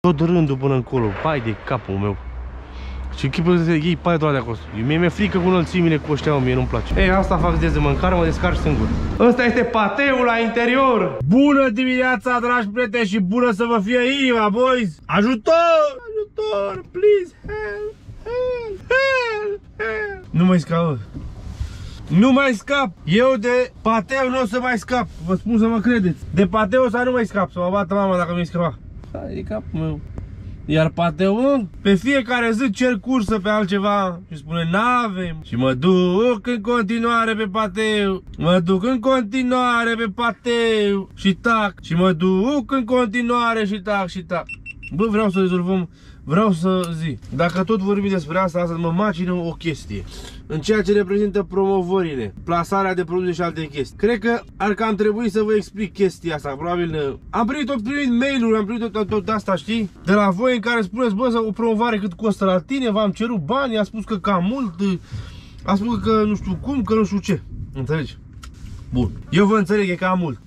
Tot rândul până încolo, pai de capul meu. Și închipul să iei pai doar de acolo. Mi-e frică cu înălțimile cu ăștia, mie nu-mi place. Ei, asta fac des de mâncare, mă descarc singur. Ăsta este pateul la interior. Bună dimineața, dragi prieteni, și bună să vă fie inima, boys. Ajutor! Ajutor, please, help, help, help, help. Nu mai scap. Nu mai scap. Eu de pateu nu o să mai scap. Vă spun să mă credeți. De pateu să nu mai scap, să mă bată mama dacă mi-e scăpa. E capul meu. Iar pateul, pe fiecare zi cer cursă pe altceva și spune n-avem. Și mă duc în continuare pe pateu. Mă duc în continuare pe pateu. Și tac. Și mă duc în continuare și tac și tac. Bă, vreau să rezolvăm, vreau să zic, dacă tot vorbim despre asta, astăzi mă macină o chestie. În ceea ce reprezintă promovările, plasarea de produse și alte chestii. Cred că ar cam trebui să vă explic chestia asta, probabil. Am primit mail-uri, am primit tot asta, știi? De la voi în care spuneți, bă, o promovare cât costă la tine, v-am cerut bani, a spus că cam mult, a spus că nu știu cum, că nu știu ce. Înțelegi? Bun. Eu vă înțeleg, e cam mult.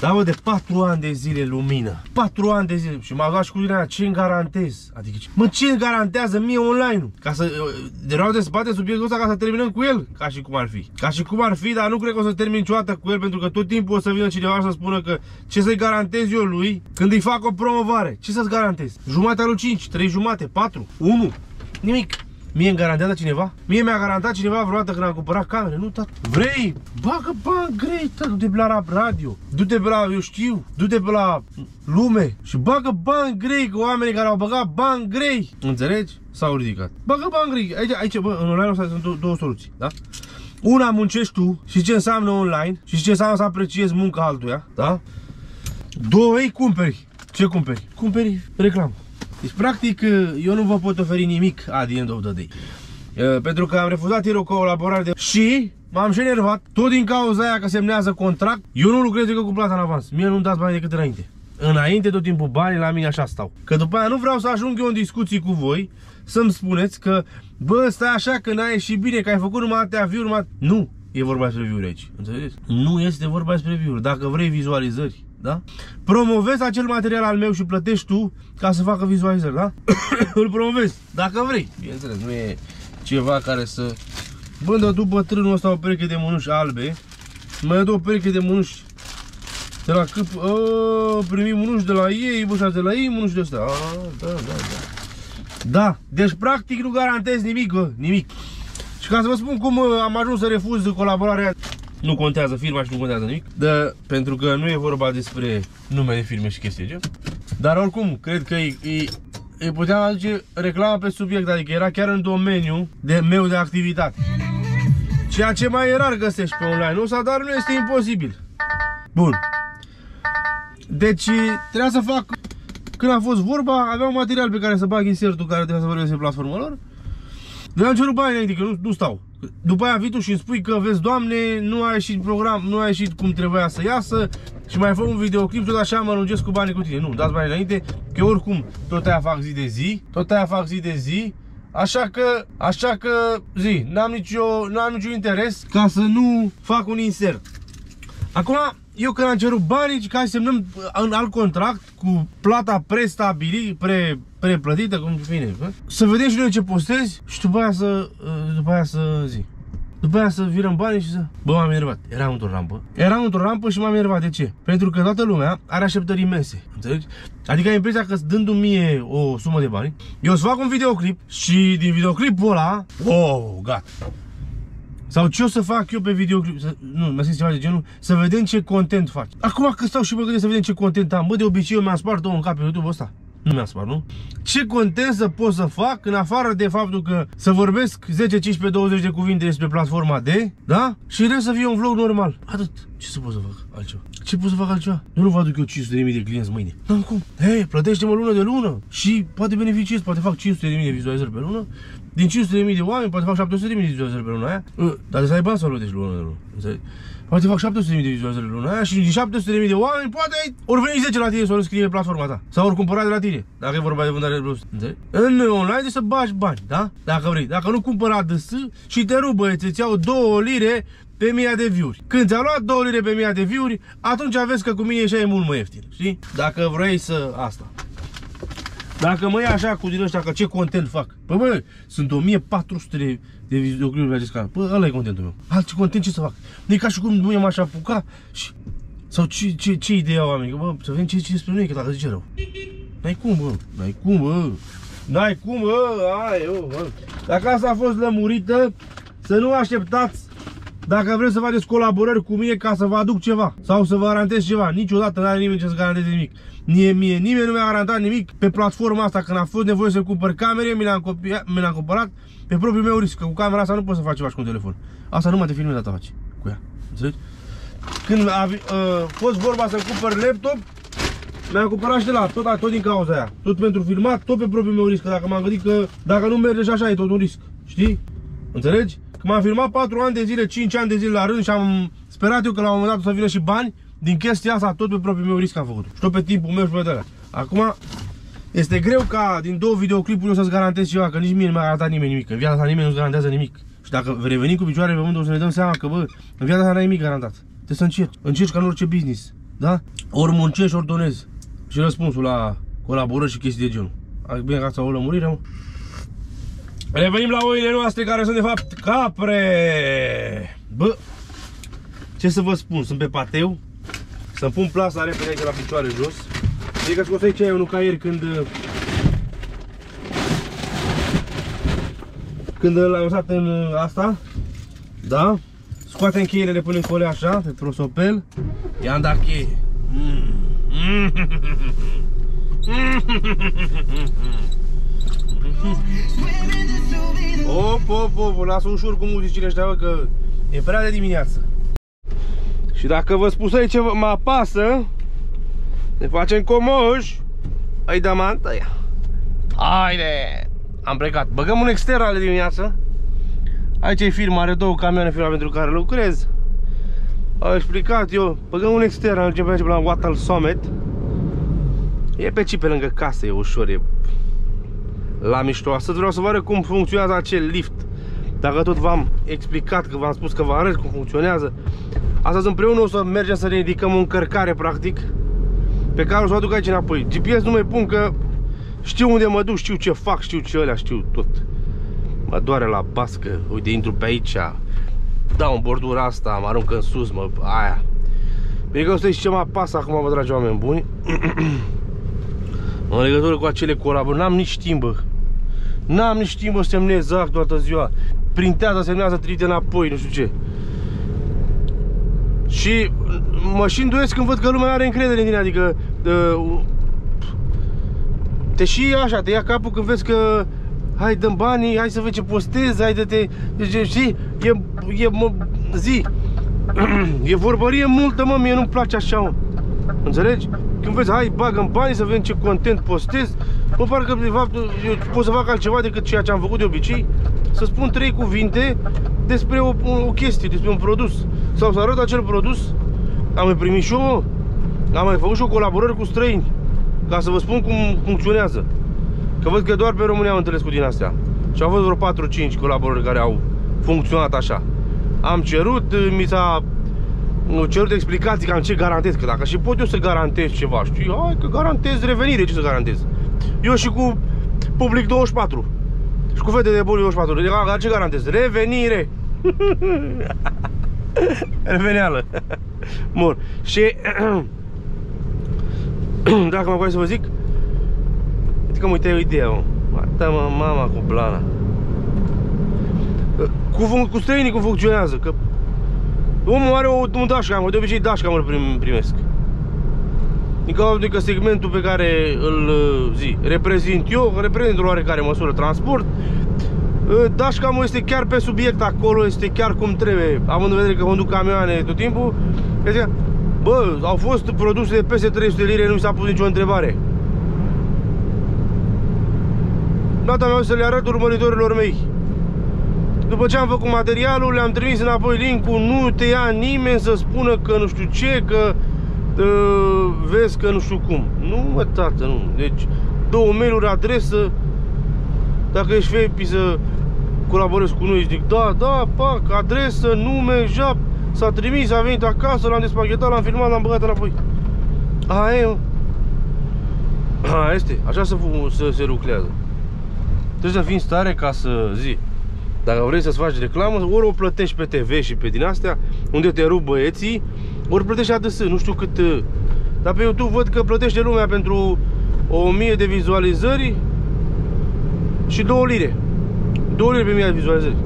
Dar bă, de 4 ani de zile lumină, 4 ani de zile și m-a luat și cu din aia, ce-mi garantez? Adică, mă, ce-mi garantează mie online-ul? Ca să, de rău de spate subiectul ăsta ca să terminăm cu el, ca și cum ar fi. Ca și cum ar fi, dar nu cred că o să termin niciodată cu el, pentru că tot timpul o să vină cineva să spună că ce să-i garantez eu lui când îi fac o promovare, ce să-ți garantez? Jumatea lui 5, 3 jumate, 4, 1, nimic. Mie îmi garantează cineva? Mie mi-a garantat cineva vreodată când am cumpărat camere, nu, tată? Vrei? Bagă bani grei, tată, du-te pe la radio, du-te pe la, eu știu, du-te pe la lume și bagă bani grei, cu oamenii care au băgat bani grei, înțelegi? S-au ridicat. Bagă bani grei, aici, bă, în online ăsta sunt două soluții, da? Una, muncești tu și ce înseamnă online și ce înseamnă să apreciezi munca altuia, da? Doi, cumperi. Ce cumperi? Cumperi reclamă. Deci, practic, eu nu vă pot oferi nimic at the end of the day. Pentru că am refuzat ieri o colaborare de... Și m-am și enervat, tot din cauza aia că semnează contract. Eu nu lucrez decât cu plata în avans. Mie nu-mi dați bani decât înainte. Înainte, tot timpul, banii la mine așa stau. Că după aia nu vreau să ajung eu în discuții cu voi, să-mi spuneți că, bă, stai așa că n-ai ieșit bine, că ai făcut numai atâtea view-uri, numai... Nu e vorba despre view-uri aici, înțelegeți? Nu este vorba despre view-uri. Dacă vrei vizualizări, da? Promovezi acel material al meu și plătești tu ca să facă vizualizări, da? Îl promovezi, dacă vrei. Bineînțeles, nu e ceva care să... Bă, dă tu bătrânul ăsta o pereche de mânuși albe. Mă dă o pereche de mânuși de la câp... Primim mânuși de la ei, bă, de la ei, mânuși de ăsta. Da, da, da. Da, deci practic nu garantez nimic, bă, nimic. Și ca să vă spun cum am ajuns să refuz colaborarea. Nu contează firma și nu contează nimic, dar pentru că nu e vorba despre nume de firme și chestii gen. Dar oricum, cred că îi puteam aduce reclama pe subiect, adică era chiar în domeniul meu de activitate. Ceea ce mai e rar găsești pe online, nu? Dar nu este imposibil. Bun. Deci trebuia să fac, când a fost vorba, aveam material pe care să bag insertul care trebuia să vorbesc pe platforma lor. Le-am cerut bani înainte, că nu stau. După aia vii tu și îmi spui că, vezi, Doamne, nu a ieșit program, nu a ieșit cum trebuia să iasă și mai fac un videoclip, tot așa mă lungesc cu banii cu tine. Nu, dați bani înainte, că oricum tot aia fac zi de zi, așa că zi, n-am niciun interes ca să nu fac un insert. Acum, eu când am cerut banii, ca să semnăm în alt contract cu plata prestabilită, preplătită, cum vine, bă? Să vedem și noi ce postezi și după aia să zi. După aia să virăm banii și să... Bă, m-am enervat. Eram într-o rampă. Eram într-o rampă și m-am enervat. De ce? Pentru că toată lumea are așteptări imense. Înțelegi? Adică ai impresia că dându-mi mie o sumă de bani, eu îți fac un videoclip și din videoclipul ăla... Oh, gata. Sau ce o să fac eu pe videoclip, nu, mi-a zis ceva de genul, să vedem ce content faci. Acum că stau și mă gândesc să vedem ce content am, bă, de obicei eu mi-am spart două în cap pe YouTube ăsta. Nu mi-am spart, nu? Ce content să pot să fac, în afară de faptul că să vorbesc 10, 15, 20 de cuvinte despre platforma de, da? Și trebuie să fie un vlog normal. Atât. Ce să pot să fac altceva? Ce pot să fac altceva? Eu nu vă aduc eu 500.000 de clienți mâine. N-am cum. Hei, plătește-mă lună de lună și poate beneficiez, poate fac 500.000 de vizualizări pe lună. Din 500.000 de oameni, poate fac 700.000 de vizualizări pe luna aia. Dar să ai bani să o plătești lună de lună. Poate fac 700.000 de vizualizări pe luna aia și din 700.000 de oameni, poate ori veni 10 la tine să o înscrie pe platforma ta. Sau ori cumpăra de la tine, dacă e vorba de vândare de plus. În online să bagi bani, da? Dacă vrei. Dacă nu cumpăra ADS și te rubă, îți iau 2 lire pe 1000 de view-uri. Când ți-a luat 2 lire pe 1000 de view-uri, atunci vezi că cu mine ieșai mult mai ieftin, știi? Dacă vrei să asta. Dacă mă ia așa cu din ăștia, că ce content fac? Păi bă, sunt 1400 de videoclipuri pe acest canal. Păi ăla e contentul meu. Alt content ce să fac? Nu e ca și cum nu m-aș apuca și... Sau ce idee au oamenii? Bă, să vedem ce zice despre noi, că dacă zice rău. N-ai cum, bă. N-ai cum, bă. N-ai cum, bă. Dacă asta a fost lămurită, să nu așteptați. Dacă vreți să faceți colaborări cu mine ca să vă aduc ceva sau să vă garantez ceva, niciodată n-are nimeni ce să garanteze nimic. Nimeni nu mi-a garantat nimic pe platforma asta. Când a fost nevoie să cumpăr camere, mi le-am cumpărat pe propriul meu risc. Că cu camera asta nu poți să faci ceva cu un telefon. Asta numai te filmezi, data faci cu ea. Înțelegi? Când a fost vorba să cumpăr laptop, mi-am cumpărat și de la tot din cauza aia. Tot pentru filmat, tot pe propriul meu risc. Că dacă m-am gândit că dacă nu merge și așa e tot un risc. Știi? Înțelegi? Când m-am filmat 4 ani de zile, 5 ani de zile la rând și am sperat eu că la un moment dat o să vină și bani, din chestia asta tot pe propriul meu risc am făcut. Și tot pe timpul meu și pe de-alea. Acum, este greu ca din 2 videoclipuri eu să-ți garantez ceva, că nici mie nu mi-a garantat nimeni nimic. În viața asta nimeni nu-ți garantează nimic. Și dacă revenim cu picioarele pe mână, o să ne dăm seama că, bă, în viața asta n-ai nimic garantat. Trebuie să încerci. Încerci ca în orice business. Da? Ori muncești, ori donezi. Și răspunsul la colaborări și chestii de genul. Bine că asta o lămurire, mă. Revenim la oile noastre, care sunt de fapt capre. Bă, ce să vă spun, sunt pe pateu. Să-mi pun plasa repede aici la picioare jos. E ca și cum să iei ceaiul, nu ca ieri când l-am lăsat în asta. Da? Scoate încheierele până în colea așa, pe prosopel. Ia-mi da cheie. Op, lasă ușor cu muzicile ăștia, bă, că e prea de dimineață. Și dacă vă spusei ce mă apasă, ne facem comoși. Ai da mantaia. Haide! Am plecat. Băgăm un extern de dimineață. Aici e firma, are 2 camioane firma pentru care lucrez. Am explicat eu. Băgăm un extern, începem la Wattle Summit. E pe aici, pe lângă casă, e ușor, e... La mișto, astăzi vreau să vă arăt cum funcționează acel lift. Dacă tot v-am explicat, că v-am spus că vă arăt cum funcționează. Astăzi împreună o să mergem să ne ridicăm o încărcare, practic, pe care o să o aduc aici înapoi. GPS nu mai pun, că știu unde mă duc, știu ce fac, știu ce alea, știu tot. Mă doare la bască, uite, intru pe aici, dau în bordura asta, mă arunc în sus, mă, aia. Bine că o să știți ce mă apasă acum, vă dragi oameni buni. În legătură cu acele colaborări, n-am nici timp, bă. N-am nici timp, bă, semnez act toată ziua. Printează, semnează, trimite înapoi, nu știu ce. Și mă și îndoiesc când văd că lumea are încredere în tine, adică... Te și așa, te ia capul când vezi că... Hai, dăm banii, hai să vezi ce postezi, hai de te... Știi? Zi. E vorbărie multă, mă, mie nu-mi place așa, mă. Înțelegi? Când vezi, hai, bagă-mi banii să vedem ce content postez. Mă pare că, de fapt, eu pot să fac altceva decât ceea ce am făcut de obicei. Să spun 3 cuvinte despre o chestie, despre un produs. Sau să arăt acel produs. Am mai primit și eu, am mai făcut și o colaborare cu străini. Ca să vă spun cum funcționează. Că văd că doar pe România am întâlnesc cu din astea. Și au fost vreo 4-5 colaborări care au funcționat așa. Am cerut, mi s-a... Nu cerut explicații cam ce garantez, că dacă și pot eu să garantez ceva, știi? Hai că garantez revenire, ce să garantez? Eu și cu Public 24 și cu fete de boli 24, dar ce garantez? Revenire! Reveneală! Bun, și... Dacă mă poate să vă zic... Uite că mă uitai o idee, mă. Mata-mă mama cu blana. Cu străinii cum funcționează, că... Omul are un dashcam, de obicei dashcam-uri primesc. Din cauza că segmentul pe care îl reprezint eu, reprezint o oarecare măsură transport. Dashcam-ul este chiar pe subiect acolo, este chiar cum trebuie. Având în vedere că conduc camioane tot timpul, că, bă, au fost produse de peste 300 lire, nu mi s-a pus nicio întrebare. Data mea o să le arăt urmăritorilor mei. După ce am făcut materialul, le-am trimis înapoi link-ul, nu te ia nimeni să spună că nu știu ce, că vezi că nu știu cum. Nu, mă, tată, nu. Deci, 2 mail-uri, adresă, dacă ești fepi să colaborezi cu noi, îți zic, da, pac, adresă, nume, jap, s-a trimis, a venit acasă, l-am despaghetat, l-am filmat, l-am băgat înapoi. Aia e, Este, așa se lucrează. Trebuie să fii în stare ca să zici. Dacă vrei să-ți faci reclamă, ori o plătești pe TV și pe din astea, unde te rup băieții, ori plătești ADS, nu știu cât. Dar pe YouTube văd că plătește lumea pentru 1000 de vizualizări și 2 lire. 2 lire pe 1000 de vizualizări.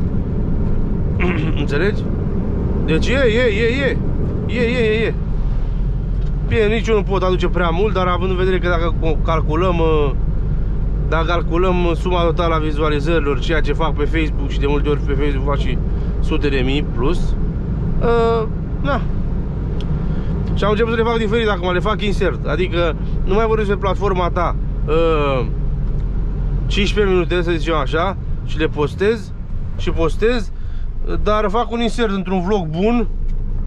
Înțelegi? Deci e. Bine, nici eu nu pot aduce prea mult, dar având în vedere că dacă calculăm suma totală a vizualizărilor, ceea ce fac pe Facebook, și de multe ori pe Facebook fac și sute de mii plus, da. Și am început să le fac diferit acum, le fac insert. Adică nu mai vorbesc pe platforma ta 15 minute, să zicem așa, și le postez dar fac un insert într-un vlog bun,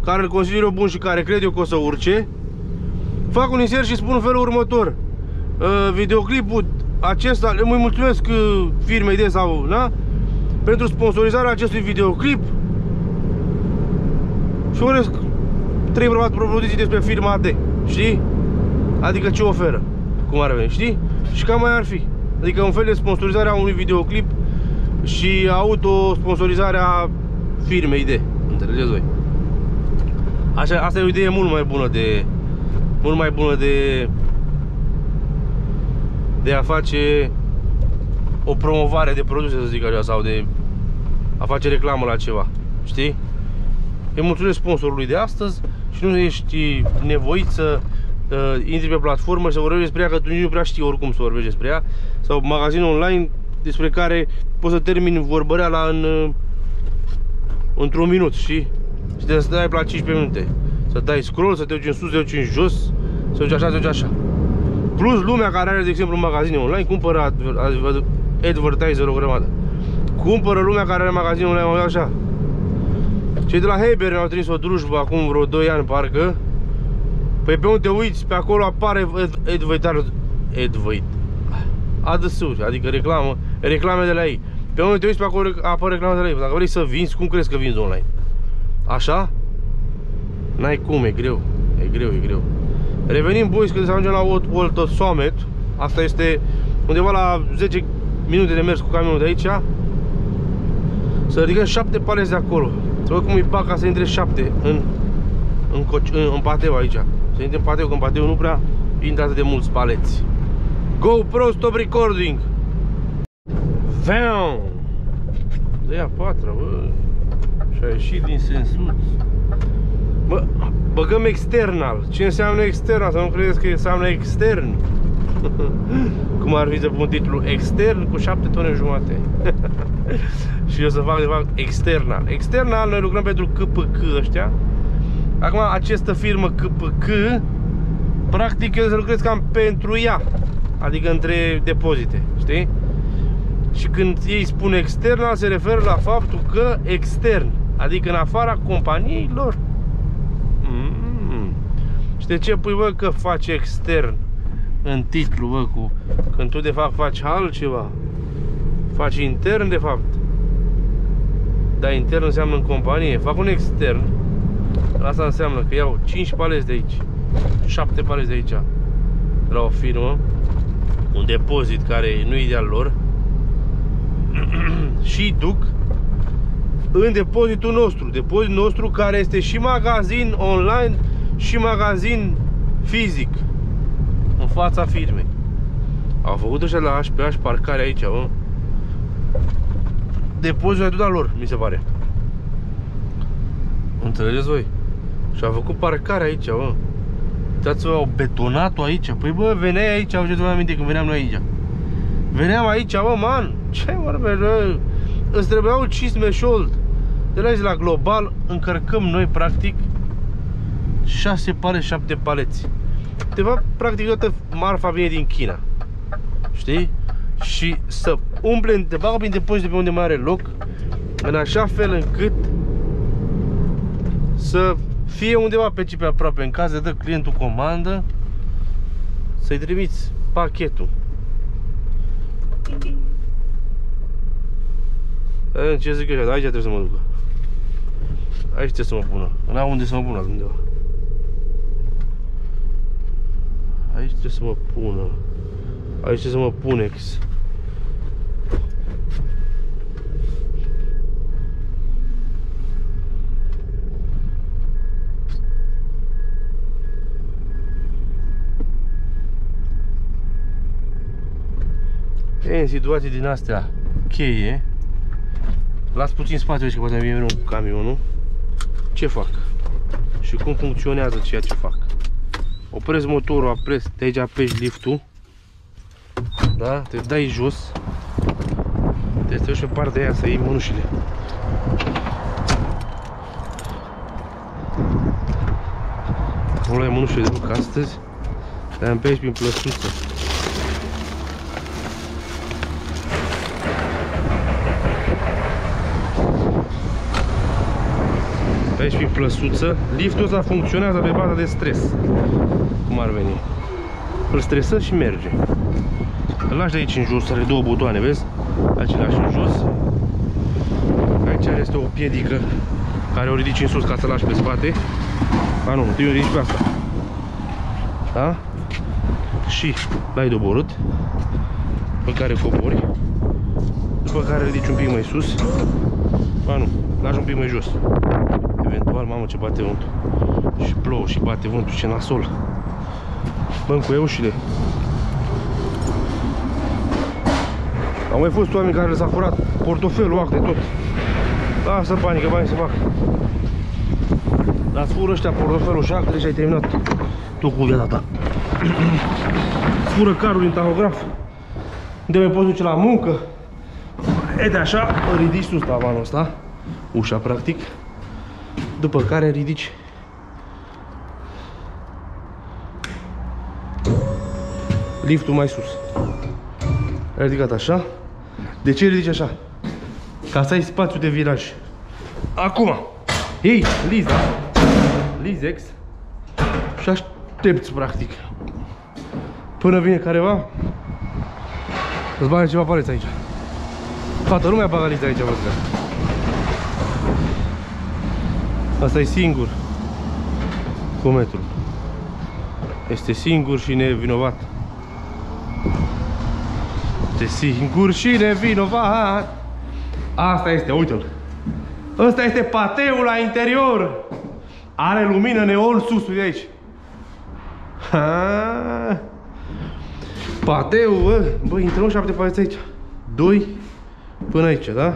care îl consider eu bun și care cred eu că o să urce. Fac un insert și spun în felul următor: videoclipul acesta, îi mulțumesc firmei de sau, da? Pentru sponsorizarea acestui videoclip și urez 3 propoziții despre firma de, știi? Adică ce oferă, cum ar veni, știi? Și cam mai ar fi. Adică un fel de sponsorizarea unui videoclip și autosponsorizarea firmei de, înțelegeți voi? Așa, asta e o idee mult mai bună de a face o promovare de produse, să zic așa, sau de a face reclamă la ceva, știi? Îi mulțumesc sponsorului de astăzi și nu ești nevoit să intri pe platformă și să vorbești despre ea, că tu nici nu prea știi oricum să vorbești despre ea, sau magazin online despre care poți să termini vorbăreala într-un minut, știi? Și de să dai la 15 minute, să dai scroll, să te duci în sus, să te duci în jos, să te duci așa, să te duci așa. Plus lumea care are, de exemplu, un magazin online, cumpără advertiser o grămadă. Cumpără lumea care are magazin online așa. Cei de la Haber ne-au trimis o drujbă acum vreo 2 ani, parcă. Păi pe unde te uiți, pe acolo apare ADS-uri, adică reclame de la ei. Pe unde te uiți, pe acolo apare reclame de la ei. Dacă vrei să vinzi, cum crezi că vinzi online? Așa? N-ai cum, e greu. E greu. Revenim, boys, când să ajungem la World Summit. Asta este undeva la 10 minute de mers cu camionul de aici. Să ridicăm 7 palezi de acolo. Să văd cum îi bag ca să intre 7 în pateu aici. Să intre în pateu, că în pateu nu prea intră atât de mulți paleți. GoPro, stop recording! Veam! De ea 4, bă! Și a ieșit din sensul. Bă, băgăm external. Ce înseamnă external? Să nu credeți că înseamnă extern. Cum ar fi să pun titlul extern cu 7,5 tone. Și eu să fac de fapt external. External, noi lucrăm pentru KPK ăștia. Acum această firmă KPK, practic eu să lucrez cam pentru ea. Adică între depozite, știi? Și când ei spun external, se referă la faptul că extern, adică în afara companiei lor. Și de ce pui, bă, că faci extern în titlu, bă, cu, când tu de fapt faci altceva? Faci intern de fapt. Dar intern înseamnă în companie. Fac un extern. Asta înseamnă că iau 5 palezi de aici, 7 palezi de aici, la o firmă, un depozit care nu e de-al lor, și duc în depozitul nostru. Depozitul nostru care este și magazin online și magazin fizic, în fața firmei. Au făcut ăștia la HPH parcare aici, bă. Depozitul e tot lor, mi se pare. Înțelegeți voi? Și au făcut parcare aici, bă. Uitați-vă, au betonat-o aici. Păi, bă, veneai aici, au zis, aminte când veneam noi aici. Veneam aici, bă, man. Ce vorbești, bă? Îți trebuiau cizmeșold. De la aici la Global încărcăm noi, practic, 6 paleți, 7 paleți. De fapt, practic toată marfa vine din China. Știi? Și să umple, te bagă prin depozite pe unde mai are loc, în așa fel încât să fie undeva pe ce pe aproape. În caz de dă clientul comandă, să-i trimiți pachetul. Ce zic eu, aici trebuie să mă ducă. Aici trebuie să mă pună. N-am unde să mă pună, undeva. Aici trebuie să mă pună. Aici trebuie să mă punex. Ei, în situații din astea cheie, las puțin spațiu, că poate mi vine cu camionul. Ce fac? Și cum funcționează ceea ce fac? Opresc motorul, de aici apeși liftul. Da? Te dai jos. Te duci pe partea aia să iei mânușile. Nu luai mânușile de loc astăzi. Te-am împiedicat prin plăsuță. Aici fi plăsuță, liftul ăsta funcționează pe baza de stres. Cum ar veni? Îl stresăm și merge. Îl lași de aici în jos, are două butoane, vezi? Aici îl lași în jos. Aici este o piedică care o ridici în sus ca să lași pe spate. A, nu, întâi o ridici pe asta. Da? Și l-ai doborât, după care cobori, după care ridici un pic mai sus. A, nu, lași un pic mai jos. Eventual, mamă, ce bate vântul. Și plouă și bate vântul, ce nasol. Bă, cu eușile. Au mai fost oameni care s-a furat portofelul, ac de tot. Lasă panică, bani se fac. Las fură ăștia portofelul și actele și ai terminat tu cu viața ta. Fură carul din tahograf. De mai poți duce la muncă. E de așa, ridici sus tavanul ăsta, ușa practic. După care ridici liftul mai sus. Ai ridicat așa. De ce ridici așa? Ca să ai spațiu de viraj. Acum, iei liza, lizex și aștepți practic până vine careva să-ți bage ceva paleți aici. Toată lumea bagă liza aici, vă zic. Asta e singur cometul. Este singur și nevinovat. Este singur și nevinovat. Asta este, uite-l. Asta este pateul la interior. Are lumină neon sus, uite aici. Ha! Pateul, bă, intrăm 7 paleți aici. 2 până aici, da?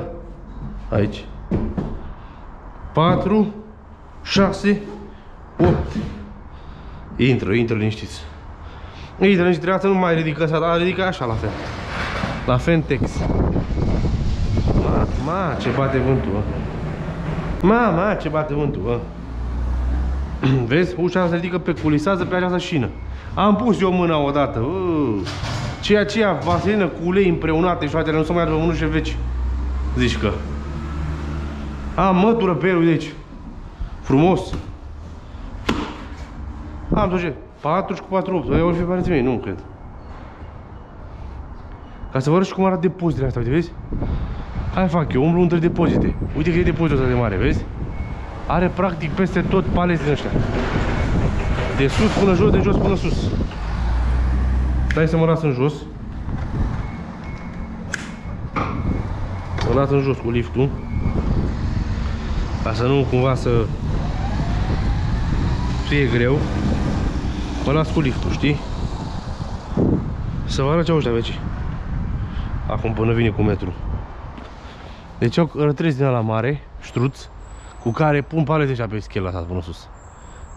Aici. 4 6, 8. Intră liniștiți. Intră liniștiți, treaba asta nu mai ridică asta, dar ridică așa la fel. La Fentex. Ma, ce bate vântul, bă. Ma, ce bate vântul, bă. Vezi? Ușa se ridică pe culisează pe această șină. Am pus eu mâna odată. Ceea ce e vaselină cu ulei împreunate și altele nu se mai adăugă mânușe veci. Zici că. Am mătură pe el, deci. Frumos. Am tot ce? 40 cu 48. Aia ori fi parenții mei, nu cred. Ca să vă arăt și cum arată depozitele astea, uite, vezi? Hai fac eu, umblu între depozite. Uite că e depozitul ăsta de mare, vezi? Are practic peste tot paleți din ăștia. De sus până jos, de jos până sus. Stai să mă las în jos. Mă las în jos cu liftul. Ca să nu cumva să fie greu, mă las cu liftul, știi? Să vă arăt ce au ăștia vecii. Acum până vine cu metru. Deci au rătrezi din ala mare, ștruț, cu care pun palete ăștia pe schela asta până sus.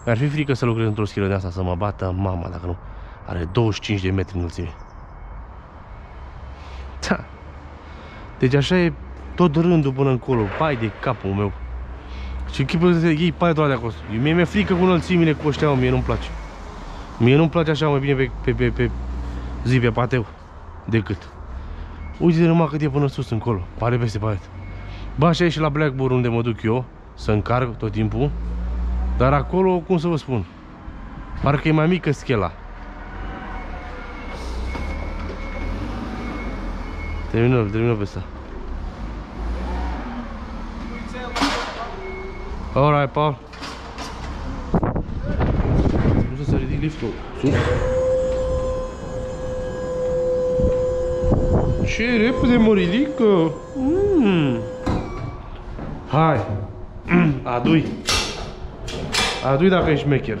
Mi-ar fi frică să lucrez într-o schelă de asta, să mă bată mama, dacă nu. Are 25 de metri înălțime. Da. Deci așa e tot rândul până încolo, pai de capul meu. Și chipul să iei paletul ăla de acolo. Mie mi-e frică cu înălțimile cu ăștia, mie nu-mi place. Mie nu-mi place așa, mai bine pe pateu decât. Uite numai cât e până sus încolo, pare peste palet. Ba, așa e și la Blackboard unde mă duc eu, să încarc tot timpul. Dar acolo, cum să vă spun, parcă e mai mică schela. Termină pe asta. All right, Paul. Nu să ridic liftul sus. Ce repede, Morilică! Hai! Adu-i! Adu-i dacă ești mecher.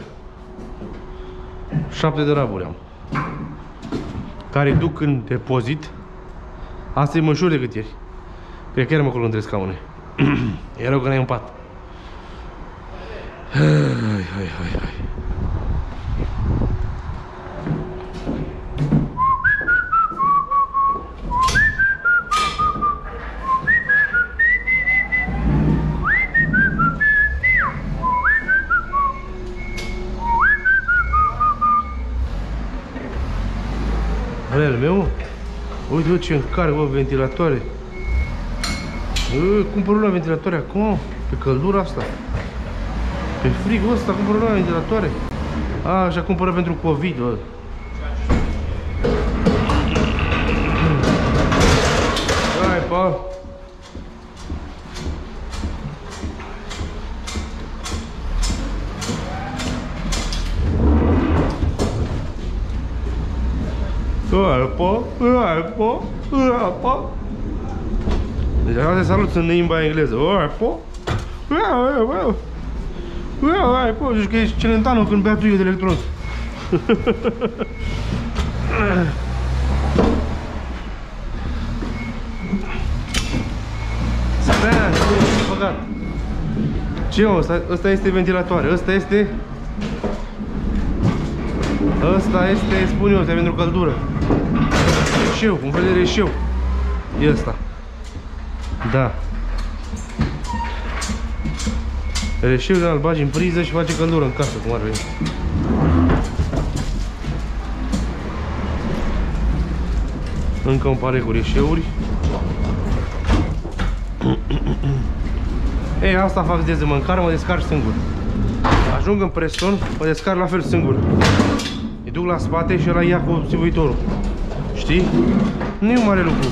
7 de raburi am. Care duc în depozit. Asta e mai ușor decât ieri. Cred că iar mă colundrez scaune. E rău că n-ai un pat. Hai, hai, hai, hai. Vrel meu? Uite ce încarc, bă, ventilatoare. Cumpăr la ventilatoare acum, pe căldura asta. Pe frigul ăsta cumpăr la ventilatoare. A, și-a cumpărat pentru COVID, bă. Hai, pa! Opa. Deci vreau să salut în limba engleză. Opa. Zici că ești Celentano când bea tuie de electron. Stai, ce-i băgat? Ce mă, ăsta este ventilatoare, ăsta este, spun eu, ăsta e pentru căldură. Reșeu, un fel de reșeu. E ăsta. Da. Reșeu, dar îl bagi în priză și face căldură în casă, cum ar veni. Încă un pare cu reșeuri. Ei, asta fac de mâncare, mă descarc singur. Ajung în Preston, mă descarc la fel singur. Îi duc la spate și ăla ia cu țivuitorul. Știi? Nu e un mare lucru.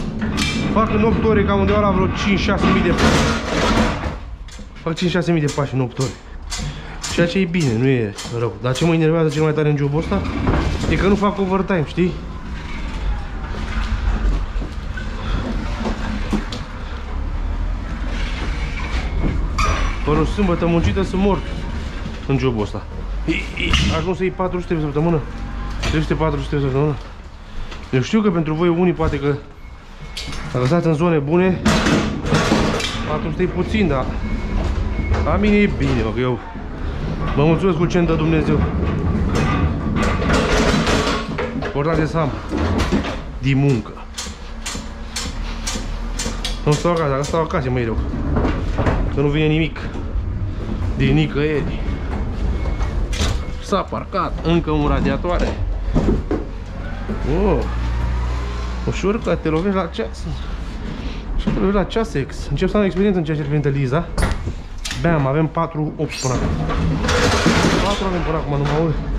Fac în 8 ore cam undeva la vreo 5-6.000 de pași. Fac 5-6.000 de pași în 8 ore. Ceea ce e bine, nu e rău. Dar ce mă enervează cel mai tare în jobul ăsta e că nu fac overtime, știi? Până o sâmbătă muncită sunt mort în jobul ăsta. Ajung să iei 400 pe săptămână. 300-400 pe săptămână. Eu știu că pentru voi unii poate că dacă stați în zone bune, 400 e puțin, dar la mine e bine, mă, că eu mă mulțumesc cu ce-mi dă Dumnezeu. Important e să am din muncă. Nu stau acasă, dacă stau acasă e mai rău. Că nu vine nimic din nicăieri. S-a parcat încă un radiatoare. Oh. Ușor că te lovești la ceas. Și te lovești la ceas, ex. Încep să am experiență în ceea ce privește Liza. Bam, avem 4-8 până acum. 4 avem până acum, nu mă aud.